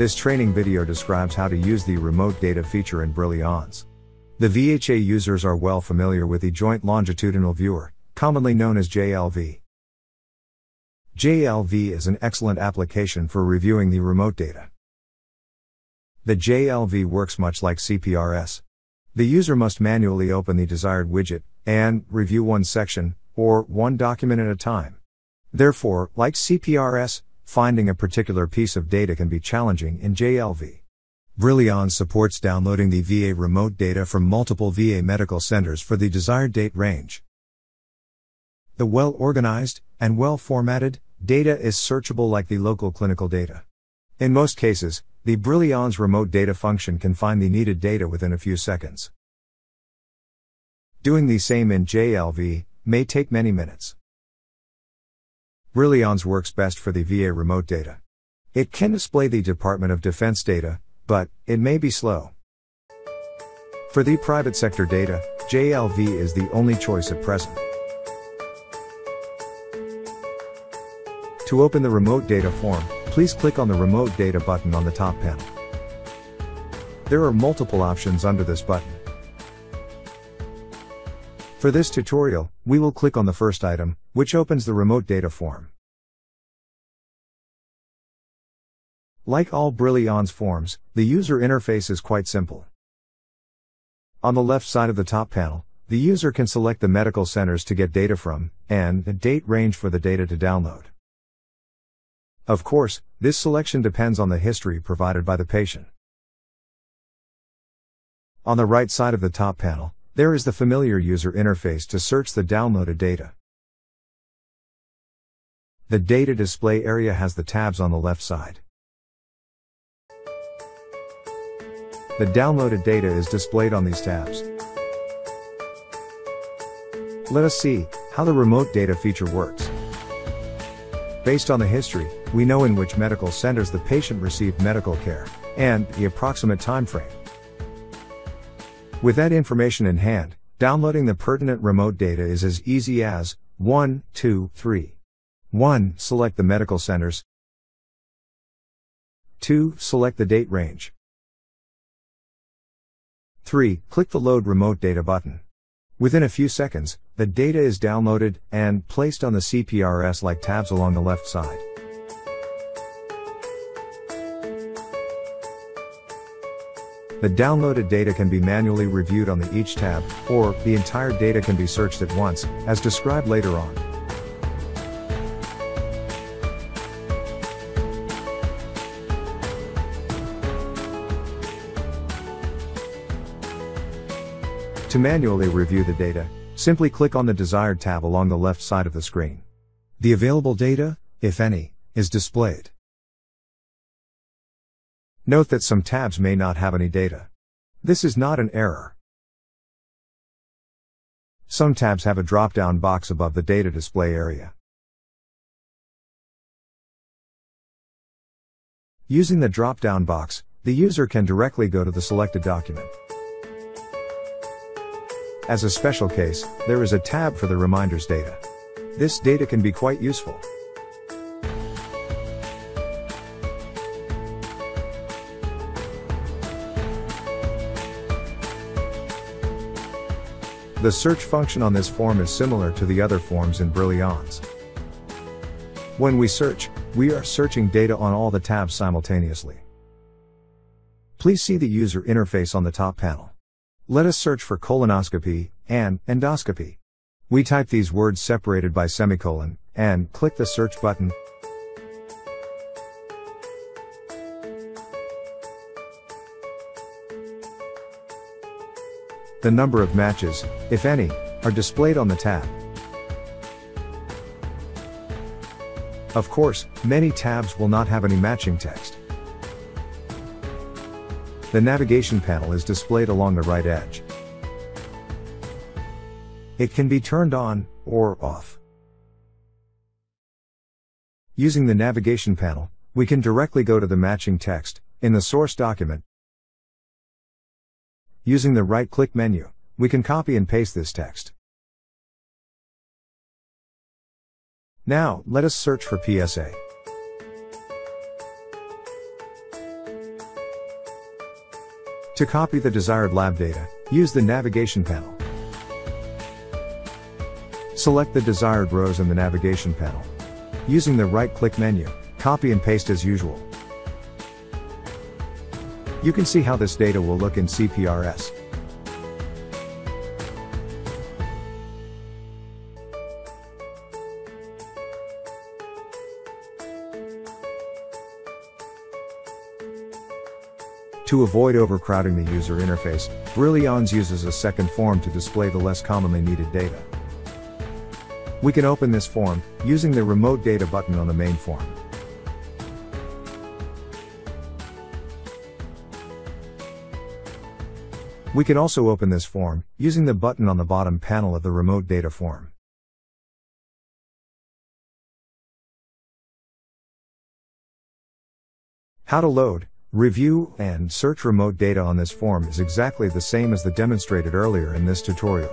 This training video describes how to use the remote data feature in Brillians. The VHA users are well familiar with the Joint Longitudinal Viewer, commonly known as JLV. JLV is an excellent application for reviewing the remote data. The JLV works much like CPRS. The user must manually open the desired widget, and review one section, or one document at a time. Therefore, like CPRS, finding a particular piece of data can be challenging in JLV. Brillians supports downloading the VA remote data from multiple VA medical centers for the desired date range. The well-organized and well-formatted data is searchable like the local clinical data. In most cases, the Brillians remote data function can find the needed data within a few seconds. Doing the same in JLV may take many minutes. Brillians works best for the VA remote data. It can display the Department of Defense data, but it may be slow. For the private sector data, JLV is the only choice at present. To open the remote data form, please click on the remote data button on the top panel. There are multiple options under this button. For this tutorial, we will click on the first item, which opens the remote data form. Like all Brillians forms, the user interface is quite simple. On the left side of the top panel, the user can select the medical centers to get data from, and the date range for the data to download. Of course, this selection depends on the history provided by the patient. On the right side of the top panel, there is the familiar user interface to search the downloaded data. The data display area has the tabs on the left side. The downloaded data is displayed on these tabs. Let us see how the remote data feature works. Based on the history, we know in which medical centers the patient received medical care, and the approximate time frame. With that information in hand, downloading the pertinent remote data is as easy as 1, 2, 3. 1. Select the medical centers. 2. Select the date range. 3. Click the Load Remote Data button. Within a few seconds, the data is downloaded and placed on the CPRS-like tabs along the left side. The downloaded data can be manually reviewed on each tab, or the entire data can be searched at once, as described later on. To manually review the data, simply click on the desired tab along the left side of the screen. The available data, if any, is displayed. Note that some tabs may not have any data. This is not an error. Some tabs have a drop-down box above the data display area. Using the drop-down box, the user can directly go to the selected document. As a special case, there is a tab for the reminders data. This data can be quite useful. The search function on this form is similar to the other forms in Brillians. When we search, we are searching data on all the tabs simultaneously. Please see the user interface on the top panel. Let us search for colonoscopy and endoscopy. We type these words separated by semicolon, and click the search button. The number of matches, if any, are displayed on the tab. Of course, many tabs will not have any matching text. The navigation panel is displayed along the right edge. It can be turned on or off. Using the navigation panel, we can directly go to the matching text in the source document. Using the right-click menu, we can copy and paste this text. Now, let us search for PSA. To copy the desired lab data, use the navigation panel. Select the desired rows in the navigation panel. Using the right-click menu, copy and paste as usual. You can see how this data will look in CPRS. To avoid overcrowding the user interface, Brillians uses a second form to display the less commonly needed data. We can open this form using the remote data button on the main form. We can also open this form using the button on the bottom panel of the remote data form. How to load, review, and search remote data on this form is exactly the same as the demonstrated earlier in this tutorial.